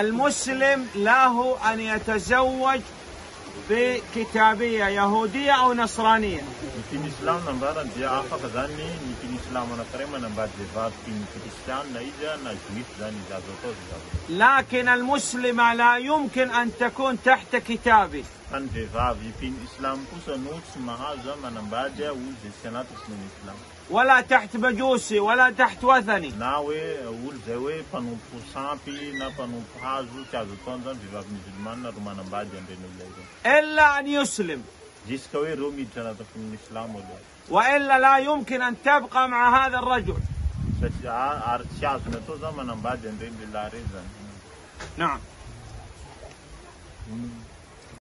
المسلم له أن يتزوج بكتابية يهودية أو نصرانية. لكن المسلمة لا يمكن أن تكون تحت كتابي. ولا تحت مجوسي ولا تحت وثني. إلا أن يسلم. وإلا لا يمكن أن تبقى مع هذا الرجل. نعم.